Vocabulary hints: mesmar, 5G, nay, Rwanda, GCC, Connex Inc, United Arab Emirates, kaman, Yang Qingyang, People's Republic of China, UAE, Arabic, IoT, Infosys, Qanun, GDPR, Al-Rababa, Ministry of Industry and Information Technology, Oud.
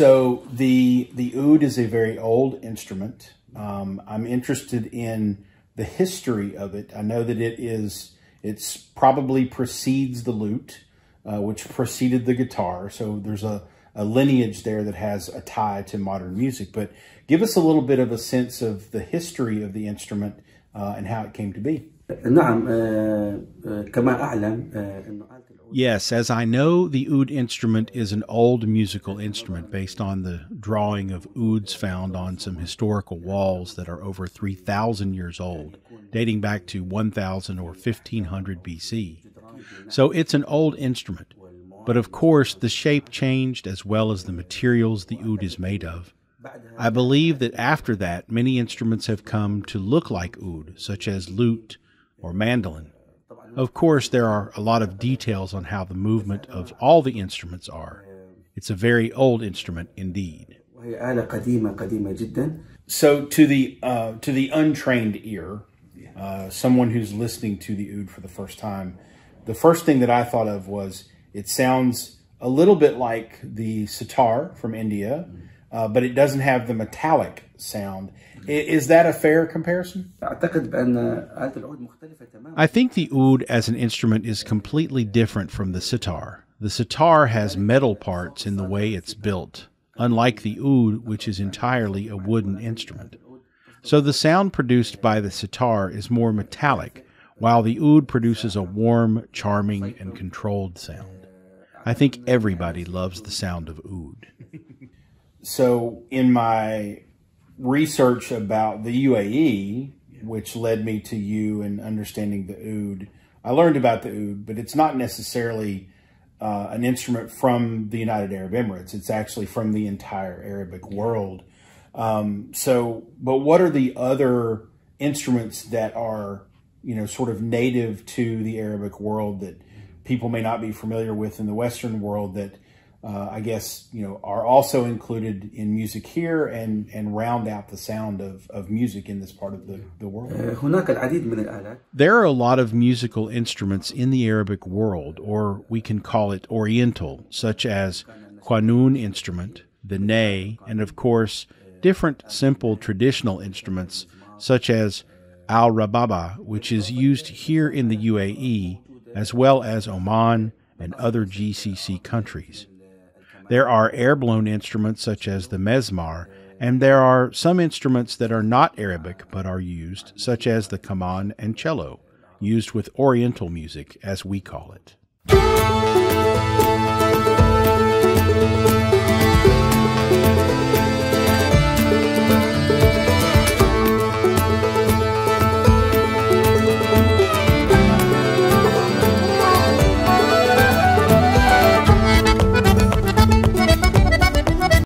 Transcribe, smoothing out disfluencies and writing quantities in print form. So the oud is a very old instrument. I'm interested in the history of it. I know that it's probably precedes the lute, which preceded the guitar. So there's a lineage there that has a tie to modern music. But give us a little bit of a sense of the history of the instrument and how it came to be. Yes, as I know, the oud instrument is an old musical instrument based on the drawing of ouds found on some historical walls that are over 3,000 years old, dating back to 1000 or 1500 BC. So it's an old instrument, but of course the shape changed as well as the materials the oud is made of. I believe that after that, many instruments have come to look like oud, such as lute or mandolin. Of course, there are a lot of details on how the movement of all the instruments are. It's a very old instrument indeed. So to the untrained ear, someone who's listening to the oud for the first time, the first thing that I thought of was it sounds a little bit like the sitar from India, but it doesn't have the metallic sound. Is that a fair comparison? I think the oud as an instrument is completely different from the sitar. The sitar has metal parts in the way it's built, unlike the oud, which is entirely a wooden instrument. So the sound produced by the sitar is more metallic, while the oud produces a warm, charming, and controlled sound. I think everybody loves the sound of oud. So in my research about the UAE, which led me to you and understanding the oud, I learned about the oud, but it's not necessarily an instrument from the United Arab Emirates. It's actually from the entire Arabic world. But what are the other instruments that are, sort of native to the Arabic world that people may not be familiar with in the Western world that I guess, are also included in music here and round out the sound of music in this part of the world? There are a lot of musical instruments in the Arabic world, or we can call it Oriental, such as Qanun instrument, the nay, and of course, different simple traditional instruments, such as Al-Rababa, which is used here in the UAE, as well as Oman and other GCC countries. There are air-blown instruments such as the mesmar, and there are some instruments that are not Arabic but are used, such as the kaman and cello, used with Oriental music, as we call it.